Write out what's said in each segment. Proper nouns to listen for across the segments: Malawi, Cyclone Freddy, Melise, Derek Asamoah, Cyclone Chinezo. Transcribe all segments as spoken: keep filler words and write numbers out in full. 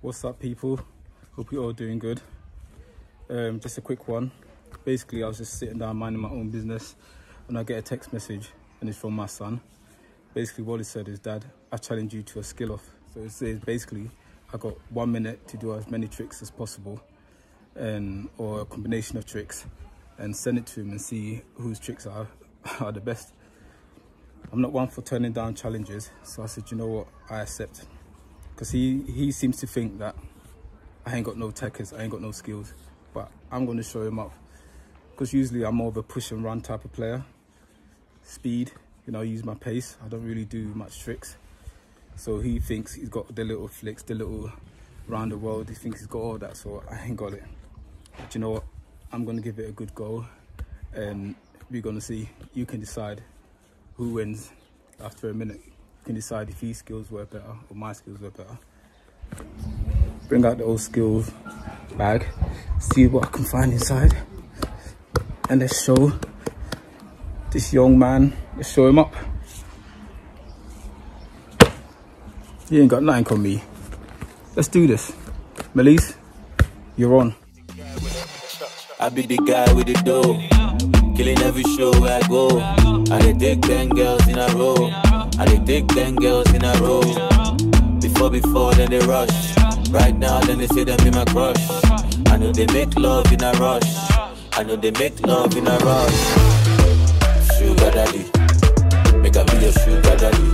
What's up, people? Hope you're all doing good. Um just a quick one. Basically, I was just sitting down minding my own business and I get a text message, and it's from my son. Basically what he said is, "Dad, I challenge you to a skill off." So it says basically I got one minute to do as many tricks as possible, and or a combination of tricks, and send it to him and see whose tricks are are the best. I'm not one for turning down challenges, so I said, you know what, I accept. Because he, he seems to think that I ain't got no techers, I ain't got no skills. But I'm going to show him up. Because usually I'm more of a push and run type of player. Speed, you know, I use my pace. I don't really do much tricks. So he thinks he's got the little flicks, the little round the world. He thinks he's got all that, so I ain't got it. But you know what? I'm going to give it a good go. And we're going to see. You can decide who wins after a minute. Can decide if these skills were better or my skills were better. Bring out the old skills bag, see what I can find inside, and let's show this young man, let's show him up. He ain't got nothing on me. Let's do this. Melise, you're on. I be the guy with the dough, killing every show I go. I take ten girls in a row. I they take ten girls in a row. Before, before, then they rush. Right now, then they say them be my crush. I know they make love in a rush. I know they make love in a rush. Sugar daddy, make a video sugar daddy.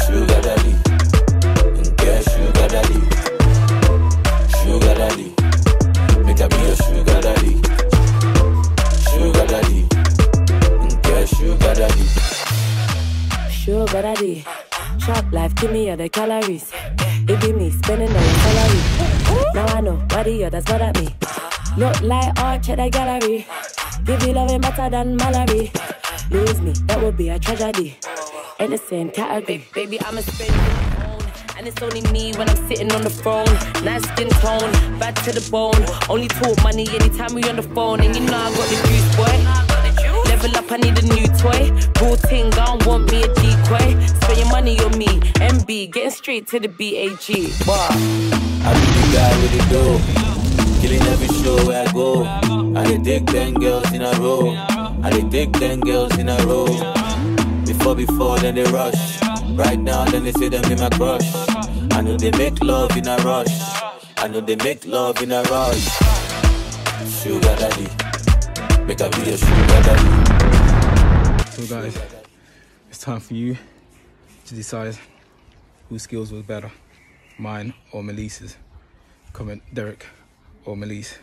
Sugar daddy, yeah, sugar daddy. Sugar daddy, make a video sugar daddy. Sugar daddy, yeah, sugar daddy. Sugar daddy, sharp life, give me all the calories. It be me spending all the salary. Now I know why the others mad at me. Look like Arch at the gallery. Give me loving better than Mallory. Lose me, that would be a tragedy. In the same category. Baby, I'ma spend it all. And it's only me when I'm sitting on the throne. Nice skin tone, bad to the bone. Only talk money anytime we on the phone. And you know I got the juice, boy. Level up, I need a new toy. Bull ting, I don't want me a decoy. Spend your money on me, M B, getting straight to the B A G. Wow. I be the guy with the dough, killing every show where I go. I take ten girls in a row. I take ten girls in a row. Before, before, then they rush. Right now, then they say them be my crush. I know they make love in a rush. I know they make love in a rush. Sugar daddy, make a video sugar daddy. So guys, it's time for you to decide whose skills was better, mine or Melise's. Comment Derek or Melise.